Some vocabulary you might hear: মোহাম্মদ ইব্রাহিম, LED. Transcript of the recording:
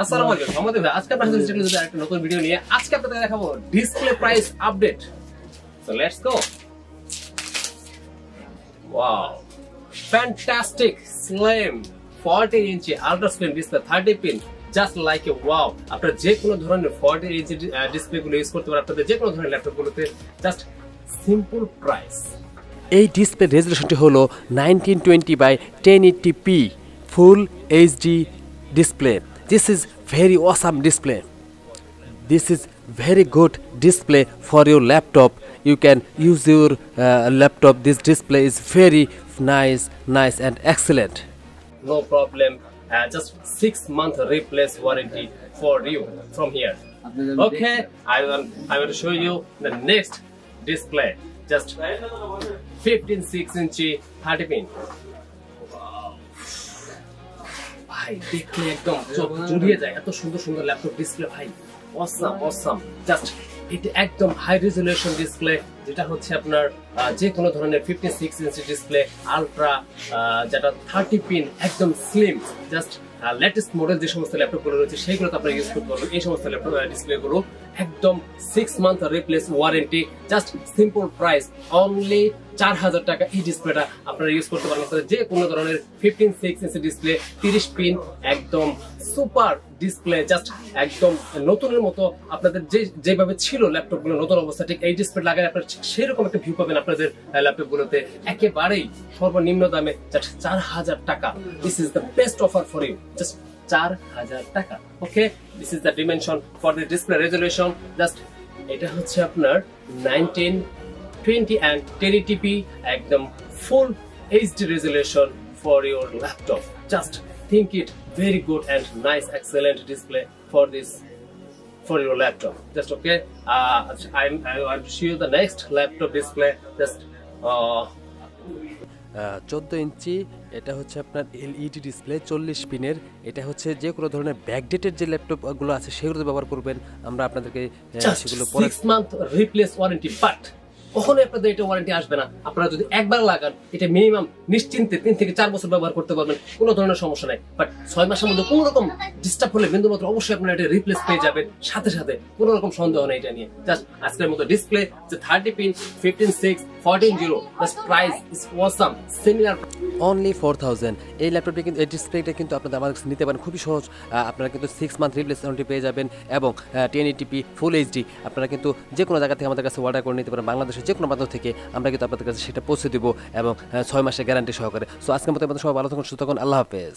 আসসালামু আলাইকুম, মোহাম্মদ ইব্রাহিম। আজকে আপনাদের সামনে চলে একটা নতুন ভিডিও নিয়ে। আজকে আপনাদের দেখাবো display price update. So let's go. Wow, fantastic slim 40 inch ultra slim display 30 pin. Just like a wow. আপনারা যে কোনো ধরনের 40 ইঞ্চি ডিসপ্লে গুলো ইউজ করতে পারেন আপনাদের যে কোনো ধরনের ল্যাপটপগুলোতে। Just simple price. এই ডিসপ্লে রেজোলিউশনটি হলো 1920x1080p full HD display. This is very awesome display. This is very good display for your laptop. You can use your laptop. This display is very nice and excellent. No problem. Just 6-month replace warranty for you from here. Okay, I will show you the next display. Just 15.6 inch 30 pin. ভাই দেখলে একদম চোখ জুড়িয়ে যায়, এত সুন্দর সুন্দর laptop display ভাই। Awesome awesome. জাস্ট এটা একদম হাই রেজোলিউশন ডিসপ্লে, যেটা হচ্ছে আপনার যে কোনো ধরনের 56 ইঞ্চি ডিসপ্লে আলট্রা, যেটা 30 পিন, একদম স্লিম। জাস্ট লেটেস্ট মডেল যে সমস্ত ল্যাপটপগুলো রয়েছে সেইগুলোতে আপনারা ইউজ করতে পারবেন। এই সমস্ত ল্যাপটপ ডিসপ্লেগুলো একদম 6 month replace warranty. Just simple price only 4000 টাকা। এই ডিসপ্লেটা আপনারা ইউজ করতে পারবেন আপনাদের যে কোনো ধরনের 15.6 ইঞ্চি ডিসপ্লে 30 পিন, একদম সুপার ডিসপ্লে। জাস্ট একদম নতুনের মতো আপনাদের যেভাবে ছিল ল্যাপটপগুলো নতুন অবস্থা, ঠিক এই ডিসপ্লে লাগালে আপনারা সেরকম একটা ভিউ পাবেন আপনাদের ল্যাপটপগুলোতে, একেবারেই সর্বনিম্ন দামে। জাস্ট 4000 টাকা। This is the best offer for you. Just 4000 taka. Okay, this is the dimension for the display resolution. Just এটা হচ্ছে আপনার 1920x1080p, একদম full HD resolution for your laptop. Just think it very good and nice, excellent display for this for your laptop. Just okay. I will show you the next laptop display. Just 14 ইঞ্চি, এটা হচ্ছে আপনার LED display 40 পিনের। এটা হচ্ছে যে কোনো ধরনের backdated যে ল্যাপটপগুলো আছে সেগুলোতে ব্যবহার করবেন। আমরা আপনাদেরকে সেগুলো 6 মান্থ রিপ্লেস ওয়ারেন্টি, বাট কখনোই আপনাদের এটা ওয়ারেন্টি আসবে না। আপনারা যদি একবার লাগান এটা মিনিমাম নিশ্চিন্তে 3 থেকে 4 বছর ব্যবহার করতে পারবেন, কোনো ধরনের সমস্যা নাই। বাট 6 মাসের মধ্যে কোনো রকম ডিস্টার্ব হলে বিন্দুমাত্র অবশ্যই আপনারা এটা রিপ্লেস পেয়ে যাবেন সাথে সাথে, কোনো রকম সন্দেহ নেই এটা নিয়ে। জাস্ট আজকের মতো ডিসপ্লে যে 30 pin 15.6 14.0, just price is awesome, similar only 4000। এই ল্যাপটপটি কিন্তু এই ডিসপ্লেটা কিন্তু আপনারা আমার কাছে নিতে পারেন খুবই সহজ। আপনারা কিন্তু 6 মান্থ রিপ্লেস ওয়ারেন্টি পেয়ে যাবেন এবং 1080p ফুল HD। আপনারা কিন্তু যে কোনো জায়গা থেকে আমাদের কাছে অর্ডার করে নিতে পারেন, বাংলাদেশ যে কোনো মাধ্যম থেকে আমরা কিন্তু আপনাদের কাছে সেটা পৌঁছে দেবো এবং 6 মাসের গ্যারান্টি সহকারে। সো আজকের মতো আপনাদের সবাই ভালো থাকুন, সুস্থ থাকুন। আল্লাহ হাফেজ।